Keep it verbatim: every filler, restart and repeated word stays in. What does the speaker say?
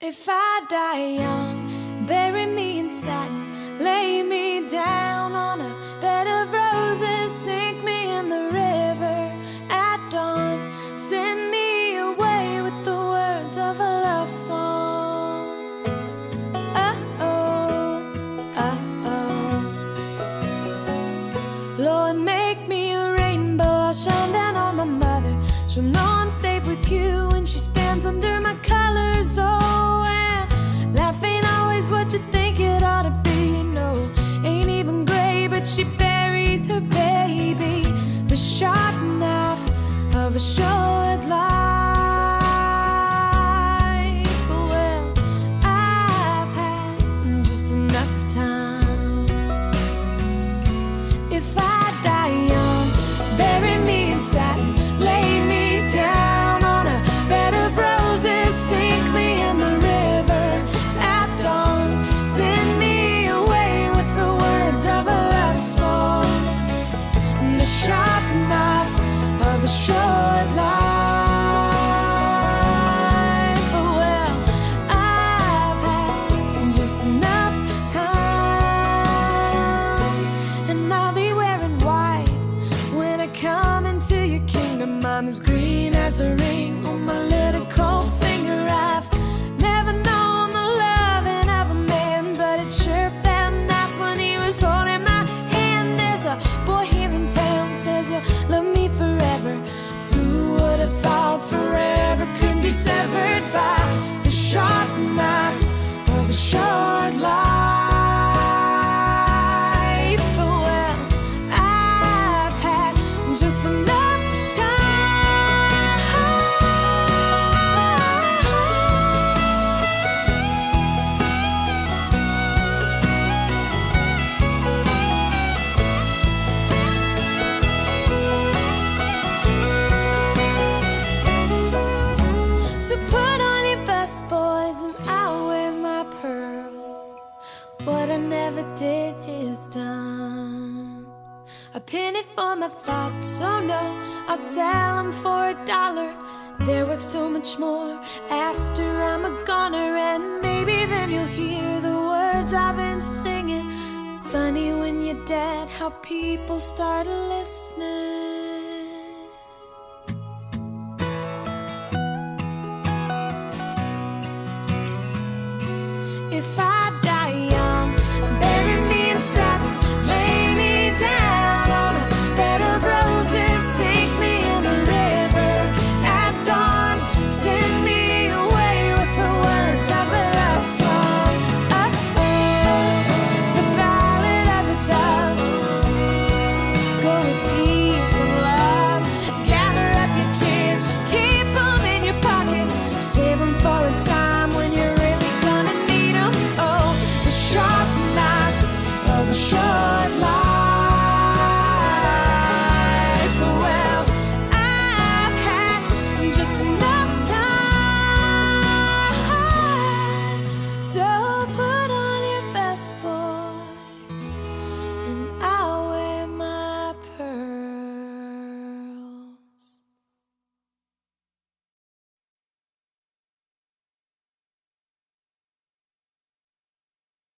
If I die young, bury me in satin, lay me down on a bed of roses, sink me in the river at dawn, send me away with the words of a love song. Uh-oh, uh-oh. Lord, make me a rainbow, I'll shine down on my mother. She'll know I'm safe with you when she stands under my colors, oh. You think it ought to be, no, ain't even gray, but she buries her baby, the sharp knife of a short life. Well, I've had just enough time. If I die young, bury me in satin, lay me down on a bed of roses, sink me in the river at dawn. Short life, well, I've had just enough time. And I'll be wearing white when I come into your kingdom. I'm as green as the ring on my little cold finger. I've never known the loving of a man, but it sure felt nice when he was holding my hand. There's a boy here in town, says you'll love me forever. Would have thought forever could be severed by the sharp knife of a short life. Well, I've had just enough did is done. A penny for my thoughts, oh no, I'll sell them for a dollar. They're worth so much more after I'm a goner. And maybe then you'll hear the words I've been singing. Funny when you're dead how people start listening. If I